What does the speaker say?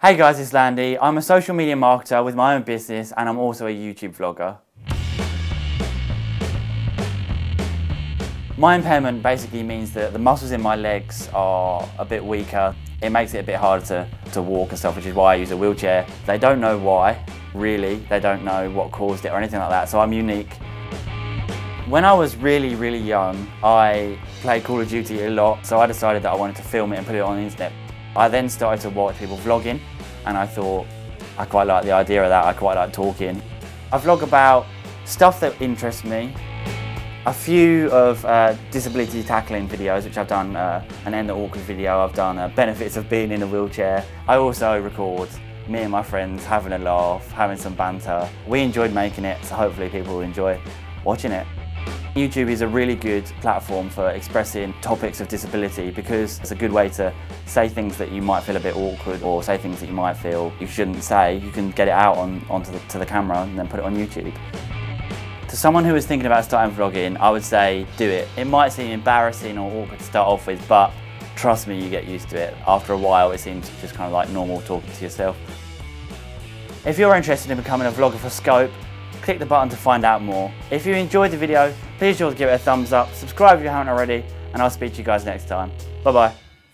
Hey guys, it's Landy. I'm a social media marketer with my own business and I'm also a YouTube vlogger. My impairment basically means that the muscles in my legs are a bit weaker. It makes it a bit harder to walk and stuff, which is why I use a wheelchair. They don't know why, really. They don't know what caused it or anything like that, so I'm unique. When I was really young, I played Call of Duty a lot, so I decided that I wanted to film it and put it on the internet. I then started to watch people vlogging and I thought, I quite like the idea of that, I quite like talking. I vlog about stuff that interests me. A few of disability tackling videos, which I've done an End the Awkward video, I've done benefits of being in a wheelchair. I also record me and my friends having a laugh, having some banter. We enjoyed making it, so hopefully people will enjoy watching it. YouTube is a really good platform for expressing topics of disability because it's a good way to say things that you might feel a bit awkward or say things that you might feel you shouldn't say. You can get it out onto the camera and then put it on YouTube. To someone who is thinking about starting vlogging, I would say do it. It might seem embarrassing or awkward to start off with, but trust me, you get used to it. After a while, it seems just kind of like normal talking to yourself. If you're interested in becoming a vlogger for Scope, click the button to find out more. If you enjoyed the video, please give it a thumbs up, subscribe if you haven't already, and I'll speak to you guys next time. Bye bye.